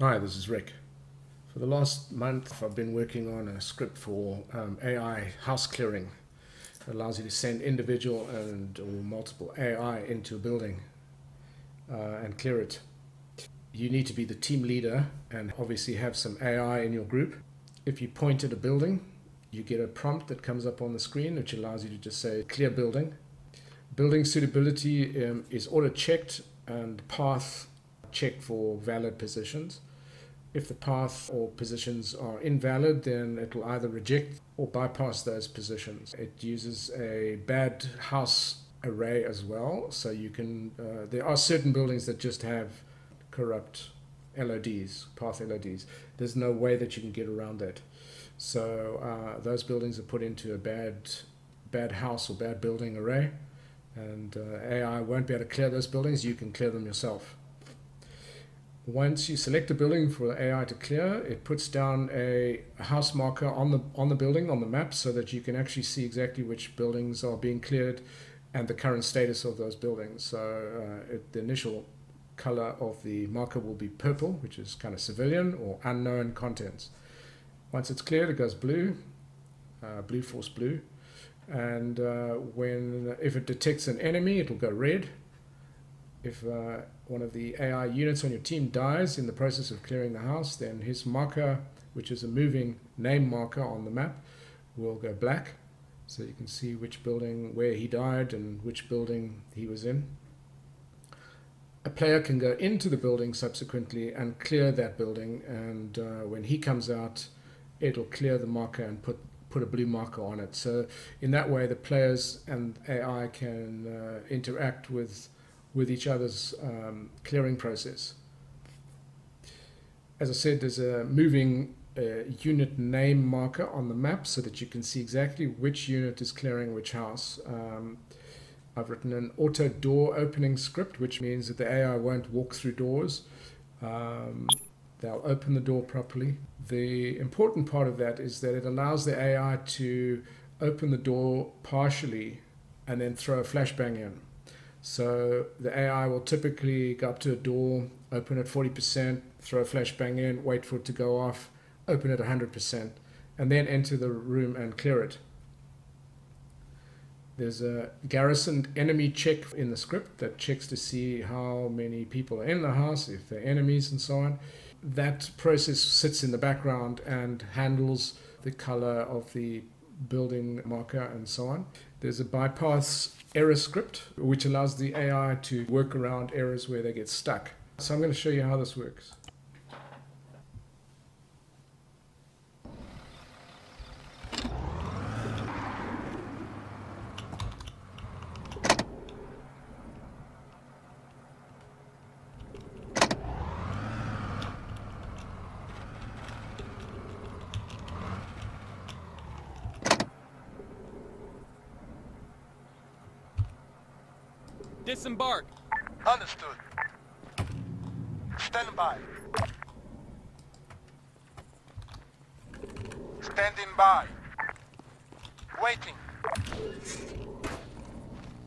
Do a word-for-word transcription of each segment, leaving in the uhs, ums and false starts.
Hi, this is Rick. For the last month, I've been working on a script for um, A I house clearing. It allows you to send individual and or multiple A I into a building uh, and clear it. You need to be the team leader and obviously have some A I in your group. If you point at a building, you get a prompt that comes up on the screen, which allows you to just say, clear building. Building suitability um, is auto-checked and path checked for valid positions. If the path or positions are invalid, then it will either reject or bypass those positions. It uses a bad house array as well, so you can uh, there are certain buildings that just have corrupt L O Ds, path L O Ds. There's no way that you can get around that, so uh, those buildings are put into a bad bad house or bad building array, and uh, A I won't be able to clear those buildings. You can clear them yourself. Once you select a building for A I to clear, it puts down a house marker on the on the building on the map, so that you can actually see exactly which buildings are being cleared and the current status of those buildings. So uh, it, the initial color of the marker will be purple, which is kind of civilian or unknown contents. Once it's cleared, it goes blue, uh, blue force blue, and uh, when if it detects an enemy, it'll go red. If uh, one of the A I units on your team dies in the process of clearing the house, then his marker, which is a moving name marker on the map, will go black. So you can see which building, where he died and which building he was in. A player can go into the building subsequently and clear that building, and uh, when he comes out, it'll clear the marker and put put a blue marker on it. So in that way, the players and A I can uh, interact with with each other's um, clearing process. As I said, there's a moving uh, unit name marker on the map, so that you can see exactly which unit is clearing which house. Um, I've written an auto door opening script, which means that the A I won't walk through doors. Um, they'll open the door properly. The important part of that is that it allows the A I to open the door partially and then throw a flashbang in. So the A I will typically go up to a door, open it forty percent, throw a flashbang in, wait for it to go off, open it one hundred percent, and then enter the room and clear it. There's a garrisoned enemy check in the script that checks to see how many people are in the house, if they're enemies and so on. That process sits in the background and handles the color of the building marker and so on. There's a bypass error script, which allows the A I to work around errors where they get stuck. So I'm going to show you how this works. Disembark. Understood. Stand by. Standing by. Waiting.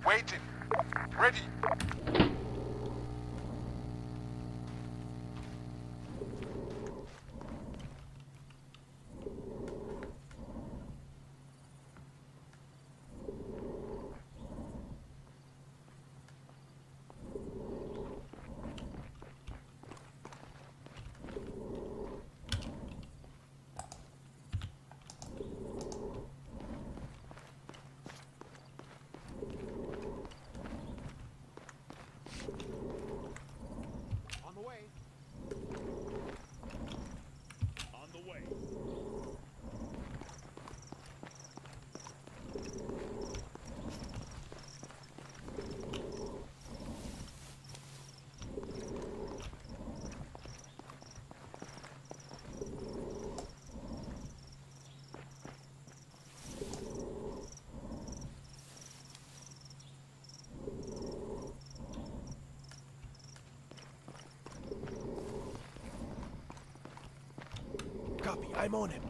Waiting. Ready. Copy, I'm on him.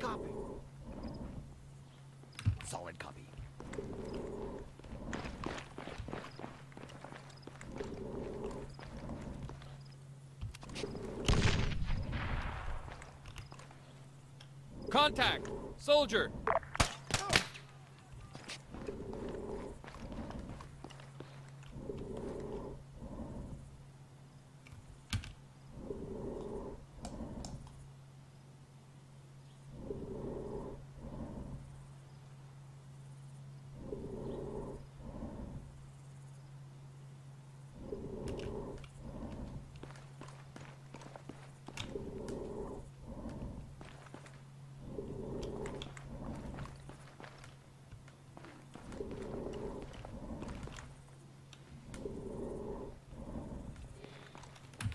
Copy. Solid copy. Contact! Soldier!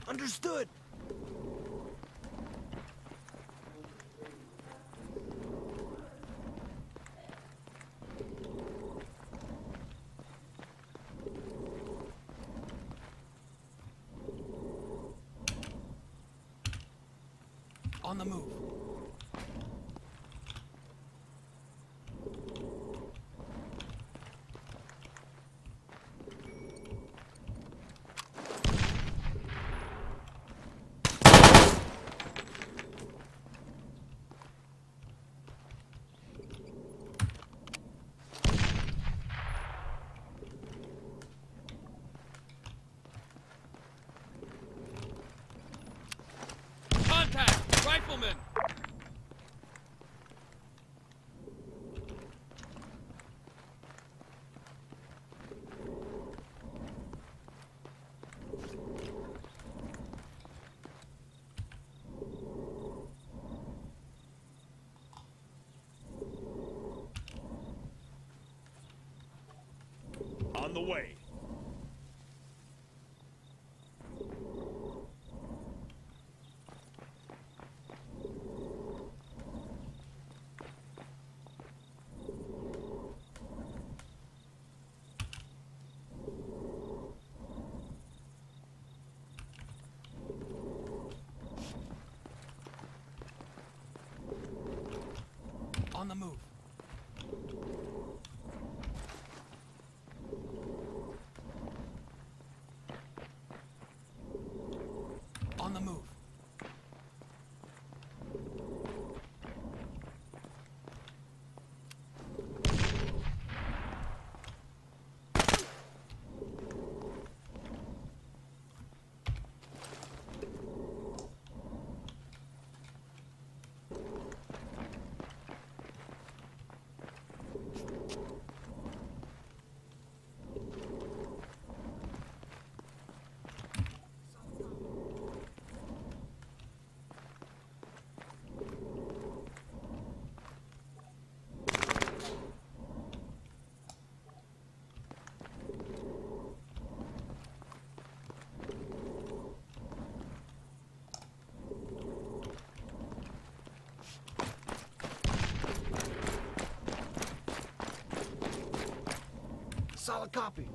Understood. On the move. Rifleman! On the way. On the move. On the move. Solid copy.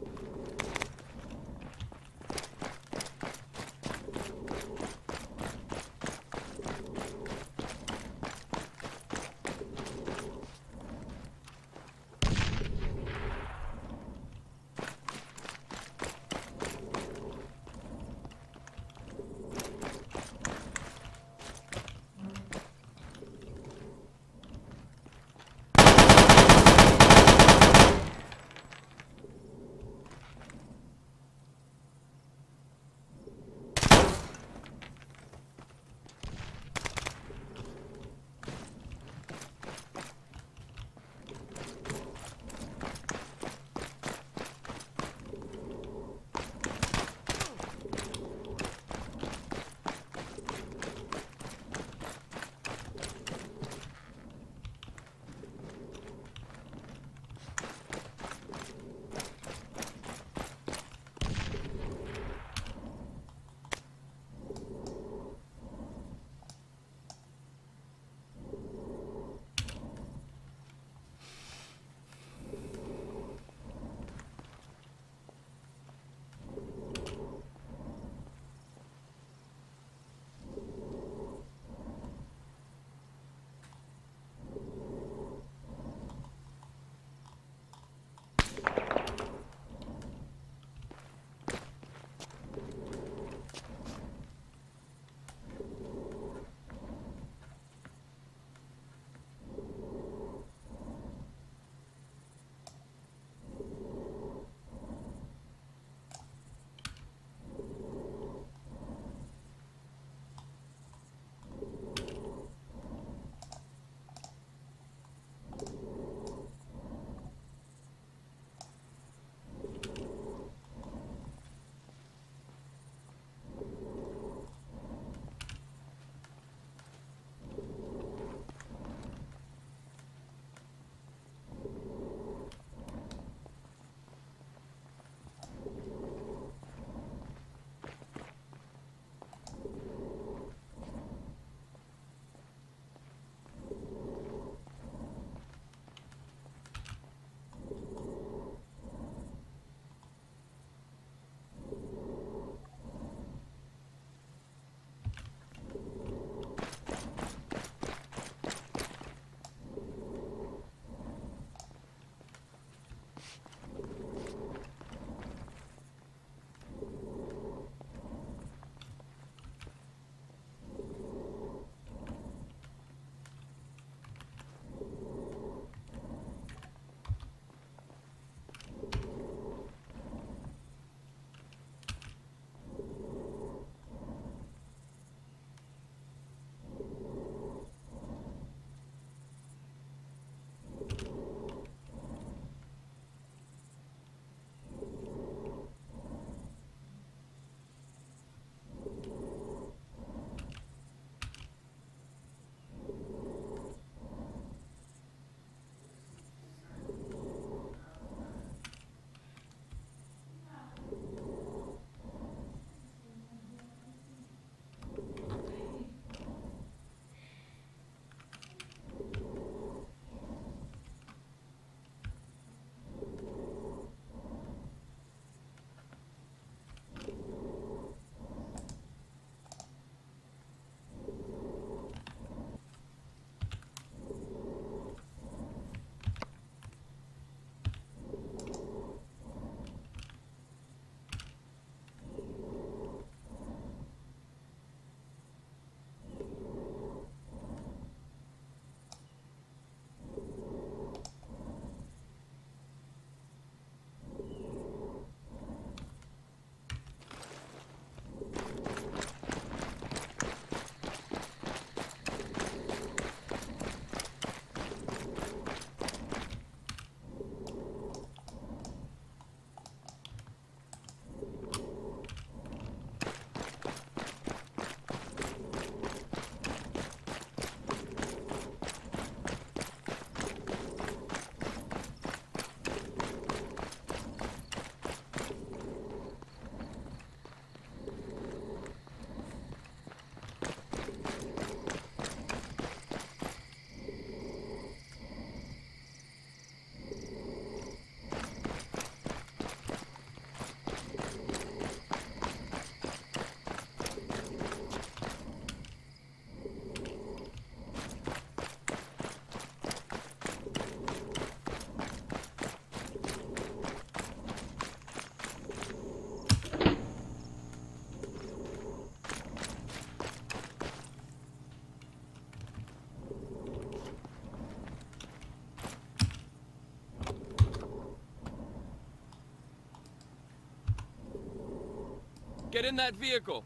Get in that vehicle.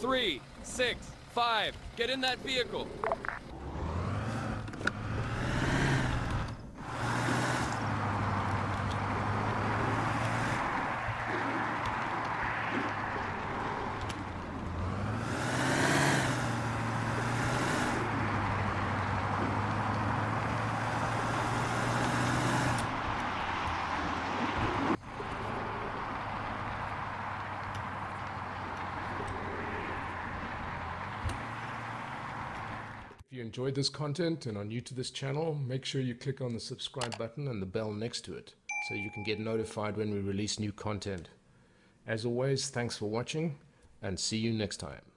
Three, six, five, get in that vehicle. If you enjoyed this content and are new to this channel, make sure you click on the subscribe button and the bell next to it so you can get notified when we release new content. As always, thanks for watching and see you next time.